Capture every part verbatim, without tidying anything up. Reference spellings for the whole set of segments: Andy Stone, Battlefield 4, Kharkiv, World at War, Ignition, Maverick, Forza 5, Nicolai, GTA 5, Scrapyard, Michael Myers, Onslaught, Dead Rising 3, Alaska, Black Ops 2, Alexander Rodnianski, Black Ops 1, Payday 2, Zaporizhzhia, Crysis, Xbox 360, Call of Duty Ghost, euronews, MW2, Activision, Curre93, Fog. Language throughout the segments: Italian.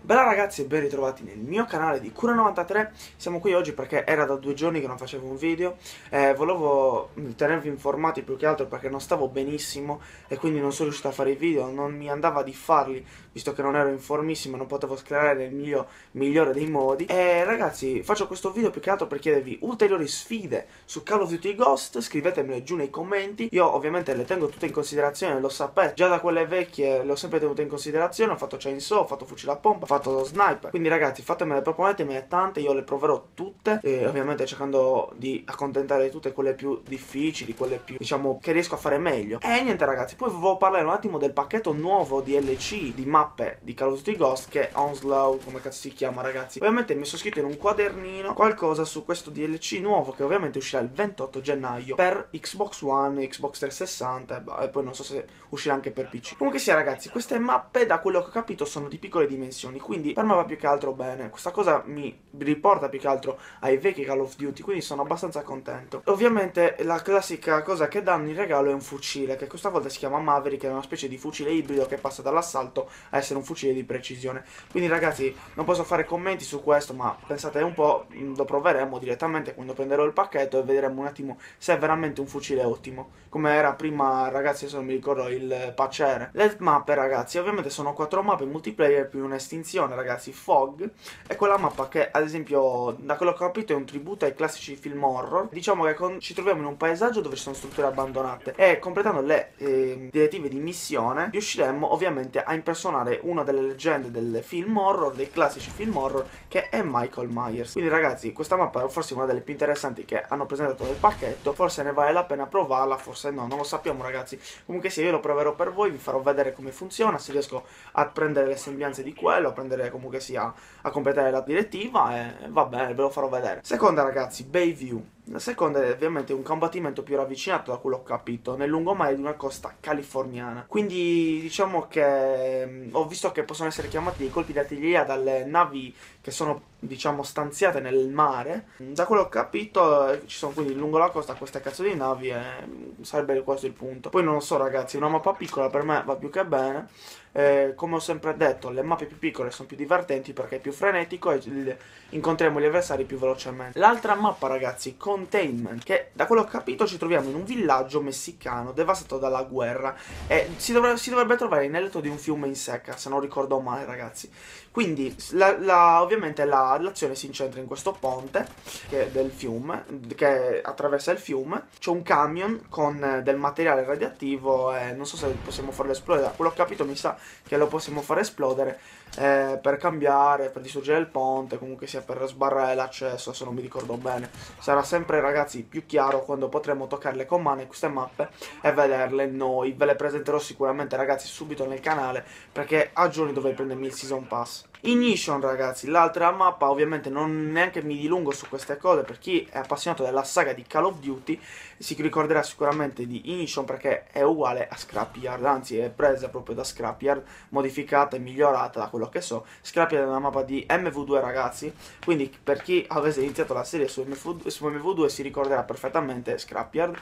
Bella ragazzi e ben ritrovati nel mio canale di Curre novantatré. Siamo qui oggi perché era da due giorni che non facevo un video, eh, volevo tenervi informati più che altro perché non stavo benissimo e quindi non sono riuscito a fare i video, non mi andava di farli visto che non ero informissimo, non potevo sclerare nel mio migliore dei modi. E ragazzi, faccio questo video più che altro per chiedervi ulteriori sfide su Call of Duty Ghost, scrivetemele giù nei commenti. Io ovviamente le tengo tutte in considerazione, lo sapete, già da quelle vecchie le ho sempre tenute in considerazione, ho fatto chainsaw, ho fatto fucile a pompa, ho fatto lo sniper, quindi ragazzi fatemele, proponetemele tante, io le proverò tutte, e ovviamente cercando di accontentare tutte quelle più difficili, quelle più diciamo che riesco a fare meglio. E niente ragazzi, poi volevo parlare un attimo del pacchetto nuovo D L C di mappe di Call of Duty Ghost, che è Onslaught, come cazzo si chiama ragazzi. Ovviamente mi sono scritto in un quadernino qualcosa su questo D L C nuovo che ovviamente uscirà il ventotto gennaio per Xbox One, Xbox trecentosessanta e poi non so se uscirà anche per P C. Comunque sia ragazzi, queste mappe da quello che ho capito sono di piccole dimensioni, quindi per me va più che altro bene. Questa cosa mi riporta più che altro ai vecchi Call of Duty, quindi sono abbastanza contento. Ovviamente la classica cosa che danno in regalo è un fucile, che questa volta si chiama Maverick, che è una specie di fucile ibrido che passa dall'assalto a essere un fucile di precisione. Quindi ragazzi non posso fare commenti su questo, ma pensate un po', lo proveremo direttamente quando prenderò il pacchetto e vedremo un attimo se è veramente un fucile ottimo, come era prima ragazzi, adesso non mi ricordo il pacere. Le mappe ragazzi ovviamente sono quattro mappe multiplayer più un'estinzione ragazzi. Fog è quella mappa che ad esempio da quello che ho capito è un tributo ai classici film horror, diciamo che con... ci troviamo in un paesaggio dove ci sono strutture abbandonate e completando le eh, direttive di missione riusciremo ovviamente a impersonare una delle leggende del film horror, dei classici film horror, che è Michael Myers. Quindi ragazzi questa mappa è forse una delle più interessanti che hanno presentato nel pacchetto, forse ne vale la pena provarla, forse no, non lo sappiamo ragazzi. Comunque sì, io lo proverò per voi, vi farò vedere come funziona, se riesco a prendere le sembianze di quello, prendere comunque sia a completare la direttiva, e va bene, ve lo farò vedere. Seconda ragazzi, Bayview. La seconda è ovviamente un combattimento più ravvicinato, da quello che ho capito, nel lungomare di una costa californiana. Quindi diciamo che mh, ho visto che possono essere chiamati dei colpi d'artiglieria dalle navi che sono diciamo stanziate nel mare. Da quello che ho capito eh, ci sono quindi lungo la costa queste cazzo di navi e mh, sarebbe questo il punto. Poi non lo so ragazzi, una mappa piccola per me va più che bene, eh, come ho sempre detto le mappe più piccole sono più divertenti perché è più frenetico e incontriamo gli avversari più velocemente. L'altra mappa ragazzi, con che da quello che ho capito ci troviamo in un villaggio messicano devastato dalla guerra e si, dovre si dovrebbe trovare nel letto di un fiume in secca, se non ricordo male ragazzi. Quindi la, la, ovviamente l'azione la, si incentra in questo ponte che del fiume, che attraversa il fiume. C'è un camion con eh, del materiale radioattivo e non so se possiamo farlo esplodere. Da quello che ho capito mi sa che lo possiamo far esplodere eh, per cambiare, per distruggere il ponte, comunque sia per sbarrare l'accesso, se non mi ricordo bene. Sarà sempre ragazzi più chiaro quando potremo toccarle con mano queste mappe e vederle noi. Ve le presenterò sicuramente ragazzi subito nel canale perché a giorni dovrei prendermi il season pass. Ignition ragazzi, l'altra mappa, ovviamente non neanche mi dilungo su queste cose, per chi è appassionato della saga di Call of Duty si ricorderà sicuramente di Ignition perché è uguale a Scrapyard, anzi è presa proprio da Scrapyard, modificata e migliorata da quello che so. Scrapyard è una mappa di M W due ragazzi, quindi per chi avesse iniziato la serie su M W due si ricorderà perfettamente Scrapyard.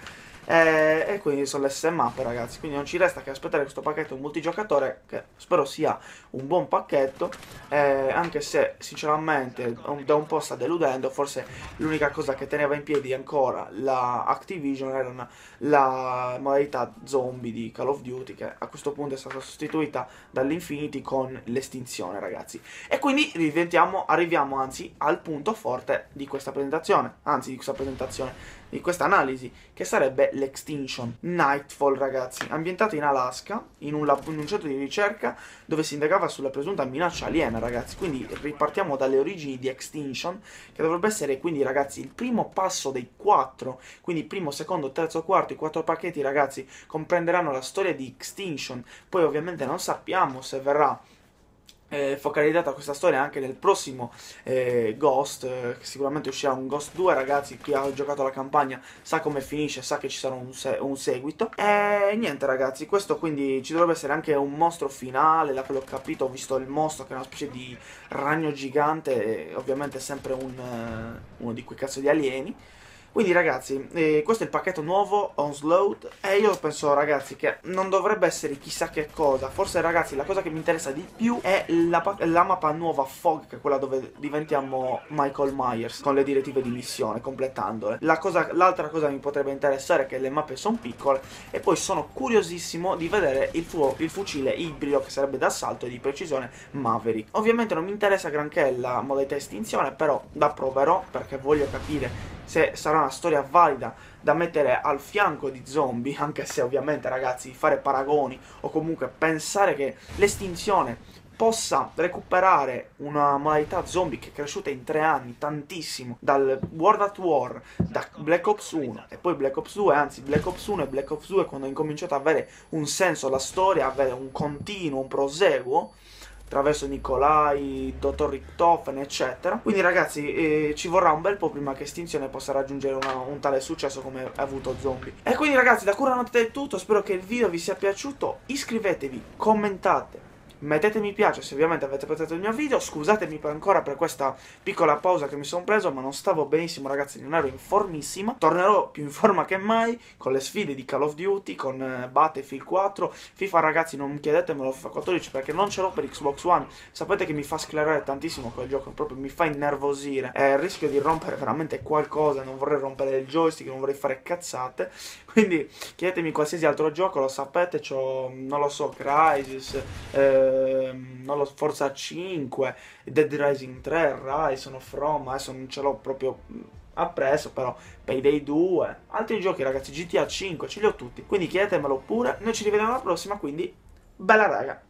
E, e quindi sono le sei mappe ragazzi, quindi non ci resta che aspettare questo pacchetto multigiocatore che spero sia un buon pacchetto, eh, anche se sinceramente da un po' sta deludendo. Forse l'unica cosa che teneva in piedi ancora la Activision era una, la modalità zombie di Call of Duty, che a questo punto è stata sostituita dall'Infinity con l'estinzione ragazzi. E quindi arriviamo anzi al punto forte di questa presentazione, anzi di questa presentazione di questa analisi, che sarebbe l'Extinction. Nightfall ragazzi, ambientato in Alaska, in un, lab, in un centro di ricerca dove si indagava sulla presunta minaccia aliena ragazzi. Quindi ripartiamo dalle origini di Extinction, che dovrebbe essere quindi ragazzi il primo passo dei quattro, quindi primo, secondo, terzo, quarto. I quattro pacchetti ragazzi comprenderanno la storia di Extinction, poi ovviamente non sappiamo se verrà Eh, focalizzata questa storia anche nel prossimo eh, Ghost, eh, che sicuramente uscirà un Ghost due ragazzi. Chi ha giocato la campagna sa come finisce, sa che ci sarà un, se un seguito. E niente ragazzi, questo quindi ci dovrebbe essere anche un mostro finale. Da quello che ho capito ho visto il mostro che è una specie di ragno gigante, eh, ovviamente sempre un, eh, uno di quei cazzo di alieni. Quindi ragazzi, eh, questo è il pacchetto nuovo Onslaught e io penso ragazzi che non dovrebbe essere chissà che cosa. Forse ragazzi la cosa che mi interessa di più è la, la mappa nuova Fog, che è quella dove diventiamo Michael Myers con le direttive di missione, completandole. La cosa, l'altra cosa che mi potrebbe interessare è che le mappe sono piccole, e poi sono curiosissimo di vedere il, tuo, il fucile ibrido, che sarebbe d'assalto e di precisione, Maverick. Ovviamente non mi interessa granché la modalità estinzione, però la proverò perché voglio capire se sarà una storia valida da mettere al fianco di zombie, anche se ovviamente ragazzi fare paragoni o comunque pensare che l'estinzione possa recuperare una modalità zombie che è cresciuta in tre anni tantissimo, dal World at War, da Black Ops uno e poi Black Ops due, anzi Black Ops uno e Black Ops due quando ha incominciato ad avere un senso la storia, avere un continuo, un proseguo attraverso Nicolai, Dottor Richtofen, eccetera. Quindi ragazzi, eh, ci vorrà un bel po' prima che Estinzione possa raggiungere una, un tale successo come ha avuto Zombie. E quindi ragazzi, da Curre novanta è tutto, spero che il video vi sia piaciuto, iscrivetevi, commentate, mettete mi piace se ovviamente avete apprezzato il mio video. Scusatemi per ancora per questa piccola pausa che mi sono preso, ma non stavo benissimo ragazzi, non ero in formissima. Tornerò più in forma che mai con le sfide di Call of Duty, con Battlefield quattro, FIFA ragazzi non chiedetemelo, FIFA quattordici perché non ce l'ho per Xbox One. Sapete che mi fa sclerare tantissimo quel gioco, proprio mi fa innervosire, è il rischio di rompere veramente qualcosa, non vorrei rompere il joystick, non vorrei fare cazzate. Quindi chiedetemi qualsiasi altro gioco, lo sapete, c'ho, non lo so, Crysis, eh, non lo so, Forza cinque, Dead Rising tre, Rise of Rome, adesso non ce l'ho proprio appresso, però Payday due, altri giochi ragazzi, G T A cinque, ce li ho tutti, quindi chiedetemelo pure. Noi ci rivediamo alla prossima, quindi bella raga.